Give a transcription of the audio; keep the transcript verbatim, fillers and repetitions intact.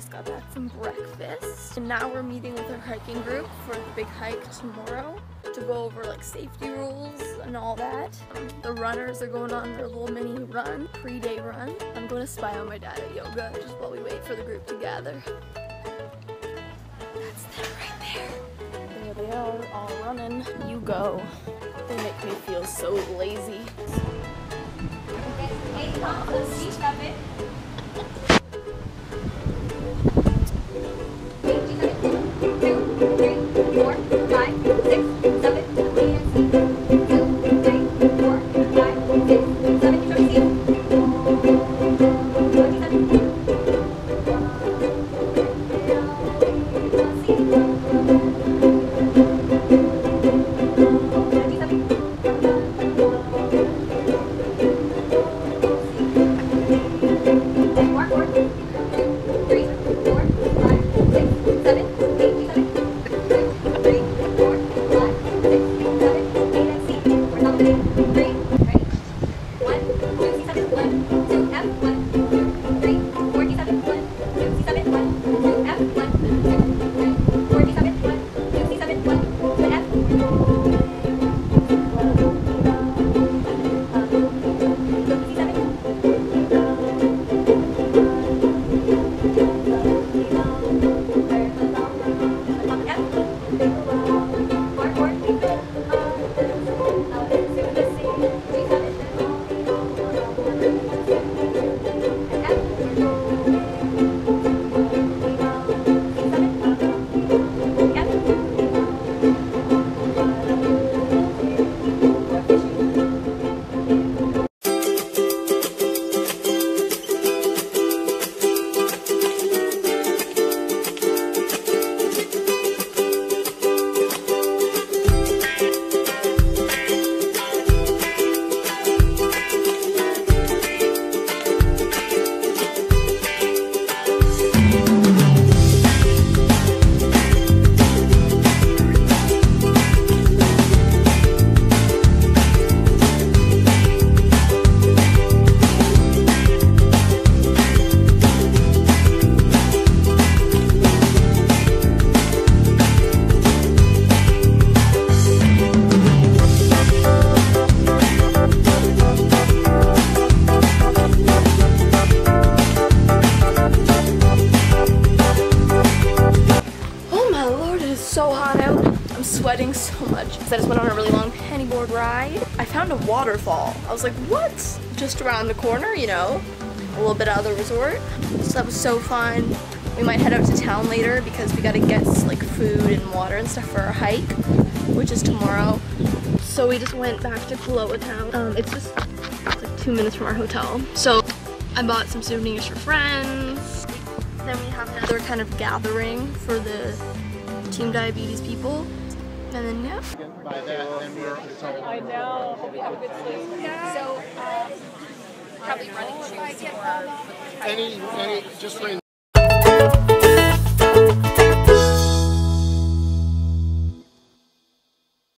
just got back from breakfast, and now we're meeting with our hiking group for the big hike tomorrow to go over like safety rules and all that. Um, the runners are going on their little mini run, pre-day run. I'm going to spy on my dad at yoga just while we wait for the group to gather. That's them right there. There they are, all running. You go. They make me feel so lazy. Sweating so much. So I just went on a really long penny board ride. I found a waterfall. I was like, what? Just around the corner, you know, a little bit out of the resort. So that was so fun. We might head out to town later because we got to get like food and water and stuff for our hike, which is tomorrow. So we just went back to Kualoa town. Um, it's just it's like two minutes from our hotel. So I bought some souvenirs for friends. Then we have another kind of gathering for the Team Diabetes people. And then, yeah. By that, then we're I know. Hope you have a good sleep. Yeah. So, um, probably running shoes or... Any, any, just rain.